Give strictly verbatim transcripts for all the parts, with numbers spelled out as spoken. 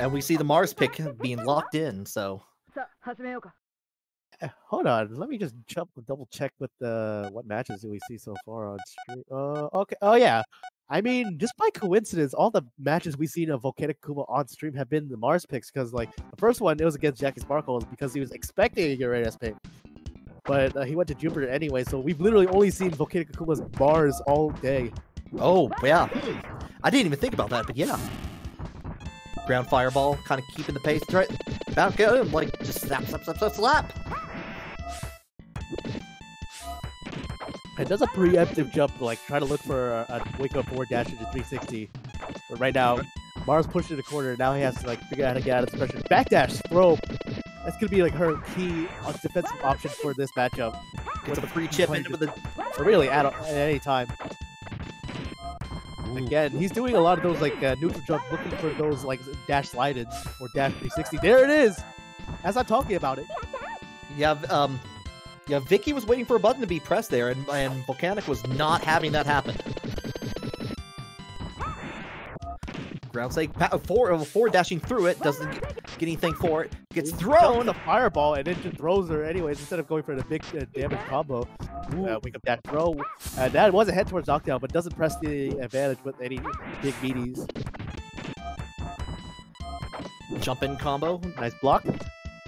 And we see the Mars pick being locked in, so... Uh, hold on, let me just jump, double check with the what matches do we see so far on stream. Uh, okay, oh yeah. I mean, just by coincidence, all the matches we've seen of Volcanic Akuma on stream have been the Mars picks, because like, the first one, it was against Jackie Sparkles because he was expecting a Uranus pick. But uh, he went to Jupiter anyway, so we've literally only seen Volcanic Akuma's Mars all day. Oh, yeah. I didn't even think about that, but yeah. Ground Fireball, kind of keeping the pace. Try back at him, like, just snap, snap, snap, snap, slap! It does a preemptive jump, like, try to look for a, a wake up forward dash into three sixty. But right now, Mars pushed to the corner, now he has to, like, figure out how to get out of this pressure. Backdash, throw! That's gonna be, like, her key defensive option for this matchup. Gets a free chip into the... Or really, at, at any time. Again, he's doing a lot of those, like, uh, neutral jump, looking for those, like, dash slide-ins or dash three sixty. There it is! As I'm talking about it. Yeah, um... Yeah, Vicky was waiting for a button to be pressed there, and, and Volcanic was not having that happen. Ground stake, four, four dashing through it, doesn't get anything for it. Gets thrown a fireball, and it just throws her anyways, instead of going for the big uh, damage combo. Uh, wake up that throw. Uh, that was a head towards knockdown, but doesn't press the advantage with any big meaties. Jump in combo. Nice block.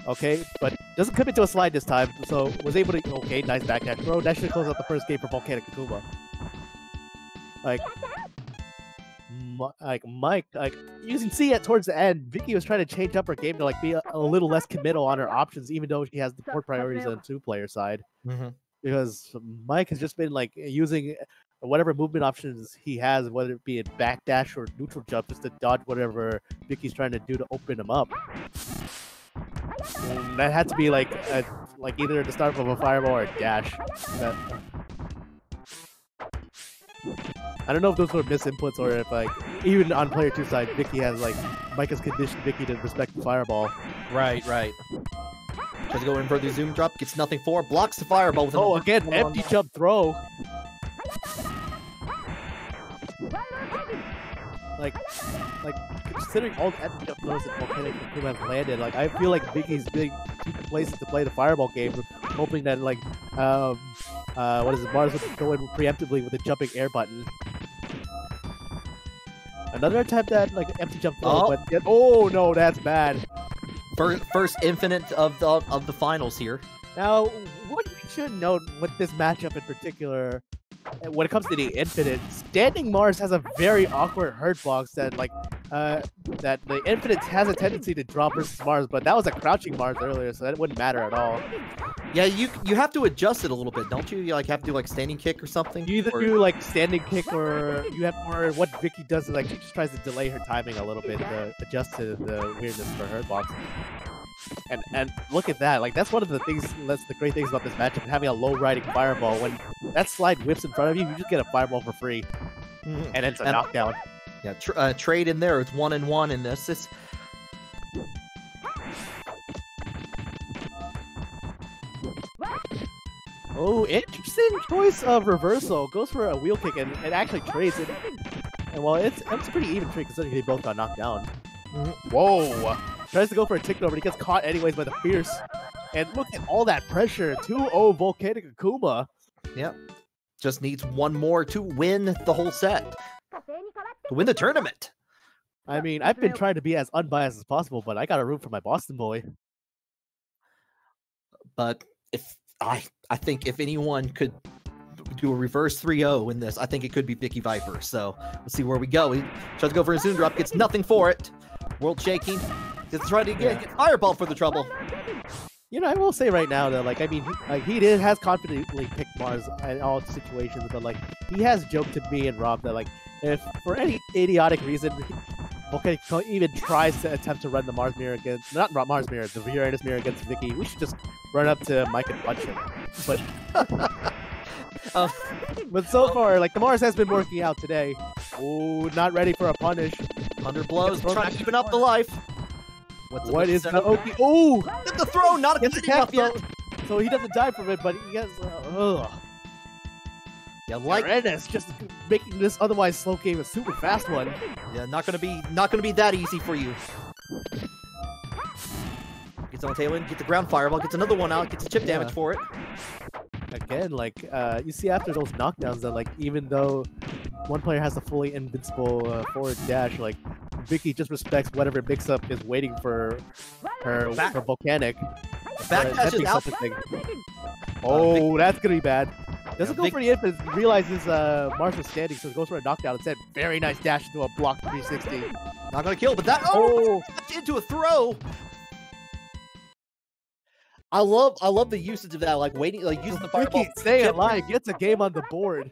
Okay, but doesn't come into a slide this time, so was able to... Okay, nice backdash throw. That should close out the first game for Volcanic Akuma. Like... Like, Mike... Like, you can see it towards the end, Vicky was trying to change up her game to, like, be a, a little less committal on her options, even though she has the port priorities on the two-player side. Mm-hmm. Because Mike has just been, like, using whatever movement options he has, whether it be a backdash or neutral jump, just to dodge whatever Vicky's trying to do to open him up. And that had to be like a, like either the start of a fireball or a dash. That, I don't know if those were misinputs or if like even on player two side, Vicky has like Mike has conditioned Vicky to respect the fireball. Right, right. Tries to go in for the zoom drop, gets nothing for, blocks the fireball with oh again empty jump throw. Like, like considering all the empty jump throws that Volcanic Akuma has landed, like I feel like Vicky's big places to play the fireball game, hoping that like, um, uh, what is it, Mars would go in preemptively with the jumping air button. Another attempt at like empty jump throw, oh. but oh no, that's bad. First, first infinite of the of the finals here. Now, what we should note with this matchup in particular. When it comes to the infinite, standing Mars has a very awkward hurt box that like uh that the infinite has a tendency to drop versus Mars, but that was a crouching Mars earlier, so that wouldn't matter at all. Yeah, you you have to adjust it a little bit, don't you? You like have to do like standing kick or something? You either or... do like standing kick or you have or what Vicky does is like she just tries to delay her timing a little bit to adjust to the weirdness for her box. And and look at that, like that's one of the things, that's the great things about this matchup, having a low riding fireball. When that slide whips in front of you, you just get a fireball for free, mm-hmm. and it's a and, knockdown. Yeah, tr uh, trade in there. It's one and one in this. It's... Oh, interesting choice of reversal. Goes for a wheel kick and, and actually trades it. And well, it's it's a pretty even trade considering they both got knocked down. Mm-hmm. Whoa. Tries to go for a tick over, but he gets caught anyways by the Fierce. And look at all that pressure. two oh Volcanic Akuma. Yep. Just needs one more to win the whole set. To win the tournament. I mean, I've been trying to be as unbiased as possible, but I got a room for my Boston boy. But if I I think if anyone could do a reverse three oh in this, I think it could be Vicky Viper. So let's see where we go. He tries to go for a zoom drop, gets nothing for it. World shaking. Just try to get, yeah. get fireball for the trouble. You know, I will say right now though, like I mean, he, like he did has confidently picked Mars in all situations, but like he has joked to me and Rob that like if for any idiotic reason Volcanic even tries to attempt to run the Mars mirror against not Mars mirror, the Uranus mirror against Vicky, we should just run up to Mike and punch him. But uh, but so far, like the Mars has been working out today. Ooh, not ready for a punish. Under blows, trying to keep up the life. What's what is the Oki? Oh, the throw, not a catch yet. So he doesn't die from it, but he gets. Uh, ugh. Yeah, like Uranus just making this otherwise slow game a super fast one. Yeah, not gonna be, not gonna be that easy for you. Gets on the tail end, gets the ground fireball, gets another one out, gets the chip yeah. damage for it. Again, like, uh, you see after those knockdowns that, like, even though one player has a fully invincible uh, forward dash, like, Vicky just respects whatever mix up is waiting for her, back. her volcanic. Back dash is out. Oh, uh, that's gonna be bad. Doesn't yeah, go Vic for the infant, realizes uh, Marsh is standing, so it goes for a knockdown and said, very nice dash into a block three sixty. Not gonna kill, but that. Oh! oh. Into a throw! I love, I love the usage of that, like waiting, like using the fireball. Vicky, stay alive, gets a game on the board.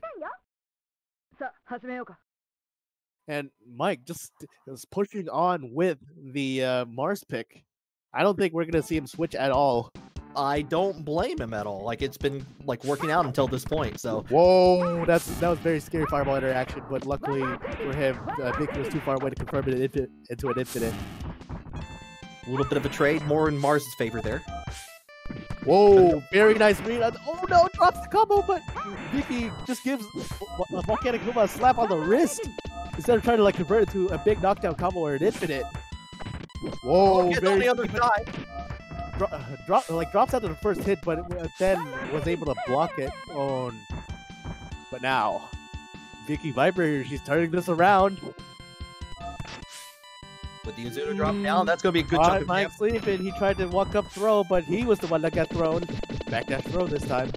And Mike just is pushing on with the uh, Mars pick. I don't think we're gonna see him switch at all. I don't blame him at all. Like it's been like working out until this point. So whoa, that's that was very scary fireball interaction. But luckily for him, uh, Vicky was too far away to confirm it into an incident. A little bit of a trade, more in Mars' favor there. Whoa, very nice read. Oh no, drops the combo, but Vicky just gives Volcanic Akuma a slap on the wrist instead of trying to like convert it to a big knockdown combo or an infinite. Whoa, oh, very on the other side. Dro drop, like drops after the first hit, but it, then was able to block it on. But now, Vicky Viper, she's turning this around. With the Azuna drop down, that's going to be a good chunk of damage. Sleeping. He tried to walk up throw, but he was the one that got thrown. Back dash throw this time.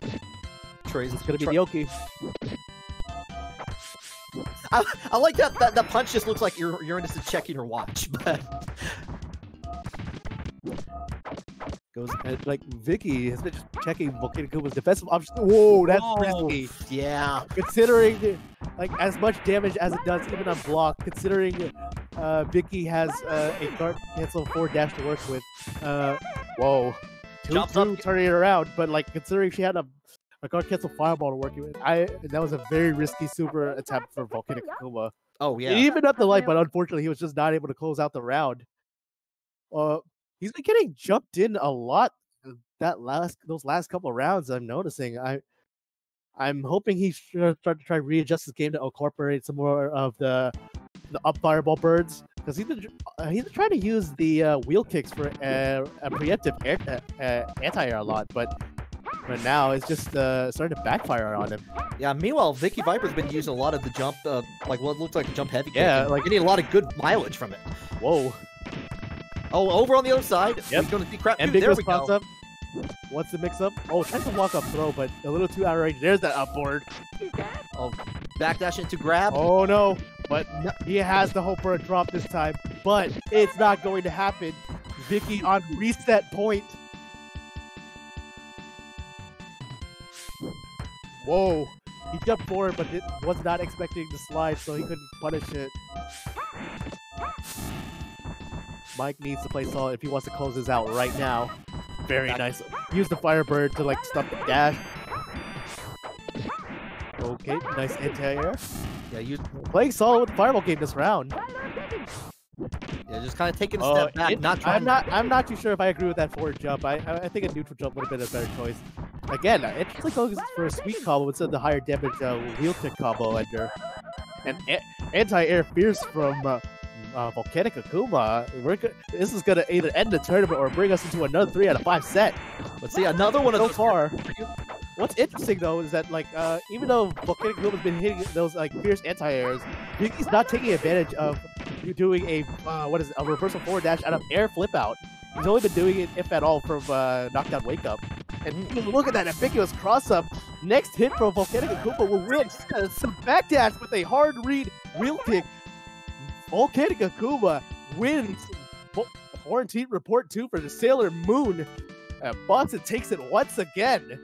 Trace is going to be Yoki. I, I like that, that that punch just looks like you're you're into checking her watch, but goes and, like Vicky has been just checking Volcanic Akuma's defensive options. Whoa, that's risky. Yeah. Considering like as much damage as it does even on block, considering Uh, Vicky has uh, a guard cancel four dash to work with. Uh, whoa, two, two turning it around, but like considering she had a, a guard cancel fireball to work with, I that was a very risky super attempt for Volcanic Akuma. Oh yeah, even up the light, but unfortunately he was just not able to close out the round. Uh, he's been getting jumped in a lot that last those last couple of rounds. I'm noticing. I I'm hoping he should start to try to readjust his game to incorporate some more of the. The up fireball birds, because he's been uh, he's been trying to use the uh, wheel kicks for uh, a preemptive air, uh, uh, anti-air a lot, but but now it's just uh, starting to backfire on him. Yeah. Meanwhile, Vicky Viper's been using a lot of the jump, uh, like what looks like a jump heavy. Yeah. Kick, like getting a lot of good mileage from it. Whoa. Oh, over on the other side. Yep. Going to see crap. And there we go. Up. What's the mix-up? Oh, tries to walk up throw, but a little too out of range. There's that upboard. Oh, backdash into grab. Oh no. But he has the hope for a drop this time, but it's not going to happen. Vicky on reset point. Whoa. He jumped forward, but it was not expecting the slide, so he couldn't punish it. Mike needs to play solid if he wants to close this out right now. Very nice. Use the Firebird to, like, stop the dash. Okay, nice anti-air. Yeah, you playing solid with the fireball game this round. Yeah, just kind of taking a oh, step back. It, not trying I'm not. To... I'm not too sure if I agree with that forward jump. I I think a neutral jump would have been a better choice. Again, it just like goes for a sweet combo instead of the higher damage uh, wheel kick combo under. And anti-air fierce from uh, uh, Volcanic Akuma. We're go this is gonna either end the tournament or bring us into another three out of five set. Let's see another one of so far. What's interesting though is that like uh, even though Volcanic Akuma's been hitting those like fierce anti-airs, Vicky's not taking advantage of doing a uh, what is it, a reversal forward dash out of air flip out. He's only been doing it if at all from uh, knockdown wake up. And look at that ambiguous cross up. Next hit from Volcanic Akuma will real uh, some backdash with a hard read wheel kick. Volcanic Akuma wins Quarantined Rapport two for the Sailor Moon. And Bonson takes it once again.